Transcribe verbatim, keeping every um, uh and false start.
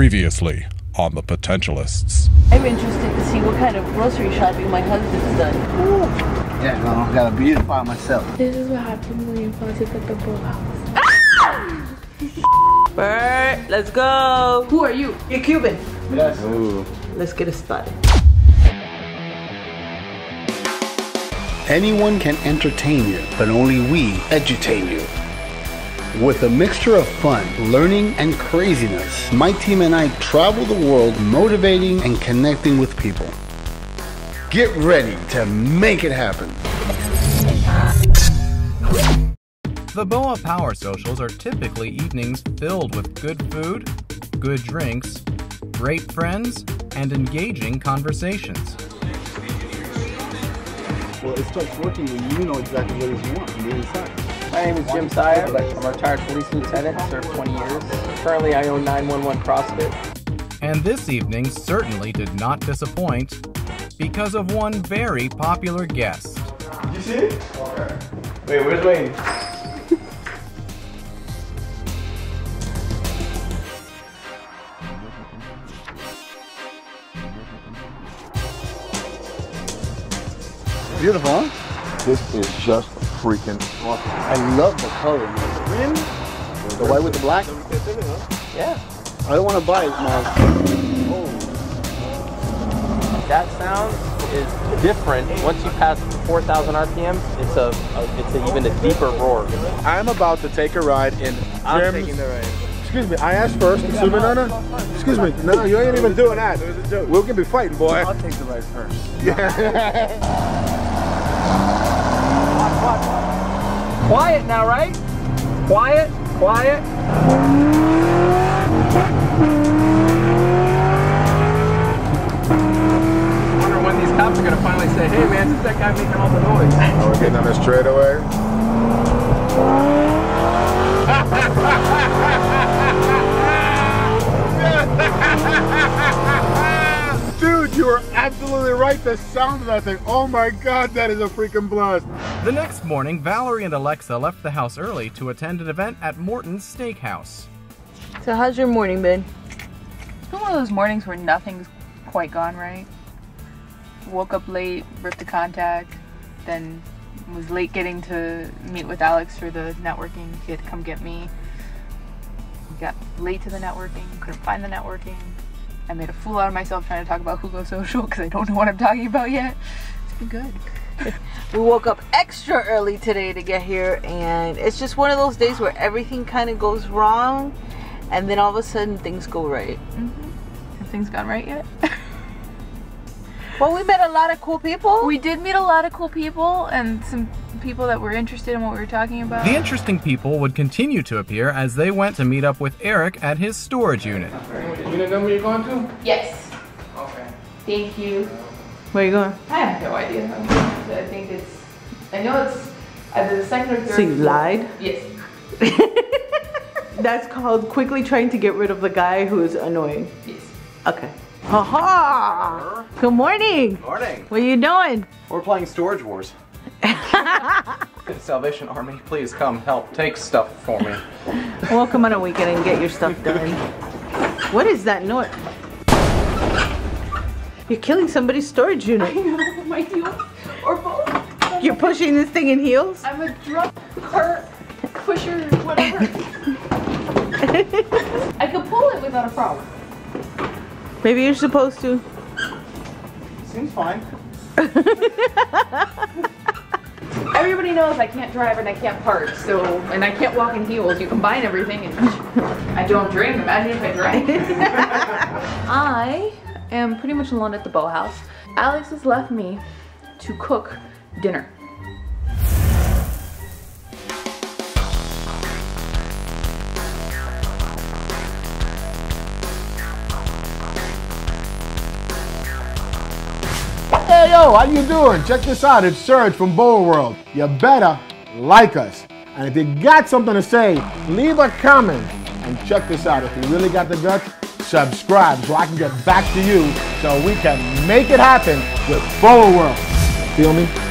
Previously on The Potentialists. I'm interested to see what kind of grocery shopping my husband's done. Ooh. Yeah, no, I've got to be by myself. This is what happened when you fell asleep at the boat house. Ah! Bert, let's go. Who are you? You're Cuban. Yes. Ooh. Let's get it started. Anyone can entertain you, but only we edutain you. With a mixture of fun, learning, and craziness, my team and I travel the world motivating and connecting with people. Get ready to make it happen. The BOWA Power Socials are typically evenings filled with good food, good drinks, great friends, and engaging conversations. Well, it starts working when you know exactly what it is you want from the inside. My name is Jim Sayer. I'm a retired police lieutenant, served twenty years. Currently, I own nine one one CrossFit. And this evening certainly did not disappoint because of one very popular guest. Did you see it? Okay. Wait, where's Wayne? Beautiful, huh? This is just freaking awesome. I love the color, man. Really? The, the white with the black? Yeah. I don't want to buy it, man. Oh. That sound is different. Once you pass four thousand R P M, it's a, a it's a, even a deeper roar. I'm about to take a ride in I'm Jim's. Taking the ride. Excuse me, I asked first. Excuse me, no, no. Excuse me, no, you ain't even doing that. It was a joke. We're gonna be fighting, boy. I'll take the ride first. Yeah. Quiet now, right? Quiet, quiet. I wonder when these cops are gonna finally say, hey man, just that guy making all the noise. Oh, we're getting on this straightaway. Dude, you were absolutely right, the sound of that thing. Oh my God, that is a freaking blast. The next morning, Valerie and Alexa left the house early to attend an event at Morton's Steakhouse. So how's your morning been? It's been one of those mornings where nothing's quite gone right. Woke up late, ripped the contact, then was late getting to meet with Alex for the networking. He had to come get me. Got late to the networking, couldn't find the networking. I made a fool out of myself trying to talk about Hugo Social because I don't know what I'm talking about yet. It's been good. We woke up extra early today to get here, and it's just one of those days where everything kind of goes wrong and then all of a sudden things go right. Mm-hmm. Have things gone right yet? Well, we met a lot of cool people. We did meet a lot of cool people and some people that were interested in what we were talking about. The interesting people would continue to appear as they went to meet up with Eric at his storage unit. You know where you're going to? Yes. Okay. Thank you. Where are you going? I have no idea. I think it's, I know it's either the second or third. So you lied? Yes. That's called quickly trying to get rid of the guy who is annoying. Yes. Okay. Haha! -ha. Good morning. Good morning. What are you doing? We're playing Storage Wars. Salvation Army, please come help take stuff for me. Well, come on a weekend and get your stuff done. What is that noise? You're killing somebody's storage unit. I know, my heels or both. You're pushing this thing in heels? I'm a drunk cart pusher, whatever. I could pull it without a problem. Maybe you're supposed to. Seems fine. Everybody knows I can't drive and I can't park, so, and I can't walk in heels. You combine everything and I don't drink. Imagine if I drank. I... I'm pretty much alone at the BOWA house. Alex has left me to cook dinner. Hey yo, how you doing? Check this out, it's Serge from BOWA World. You better like us. And if you got something to say, leave a comment. And check this out, if you really got the guts, subscribe so I can get back to you so we can make it happen with BOWA World. Feel me?